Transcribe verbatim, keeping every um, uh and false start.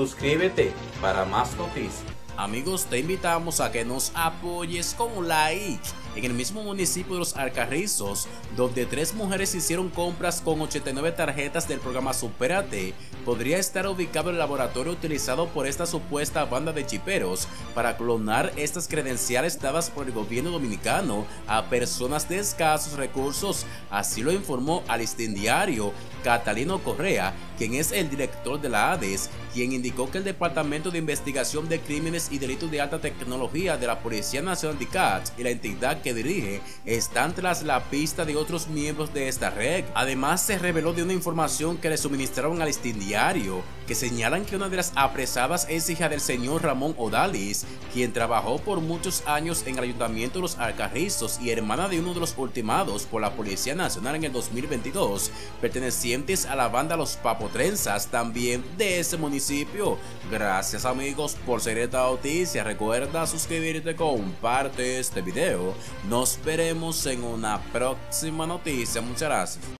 Suscríbete para más noticias. Amigos, te invitamos a que nos apoyes con un like. En el mismo municipio de Los Alcarrizos, donde tres mujeres hicieron compras con ochenta y nueve tarjetas del programa Supérate, podría estar ubicado el laboratorio utilizado por esta supuesta banda de chiperos para clonar estas credenciales dadas por el gobierno dominicano a personas de escasos recursos. Así lo informó al Listín Diario Catalino Correa, quien es el director de la A D E S, quien indicó que el Departamento de Investigación de Crímenes y Delitos de Alta Tecnología de la Policía Nacional Dicat y la entidad que dirige están tras la pista de otros miembros de esta red. Además, se reveló de una información que le suministraron al Listín Diario, que señalan que una de las apresadas es hija del señor Ramón Odalis, quien trabajó por muchos años en el Ayuntamiento de los Alcarrizos y hermana de uno de los ultimados por la Policía Nacional en el dos mil veintidós, pertenecientes a la banda Los Papotrenzas, también de ese municipio. Gracias amigos por seguir esta noticia, recuerda suscribirte, comparte este video. Nos veremos en una próxima noticia, muchas gracias.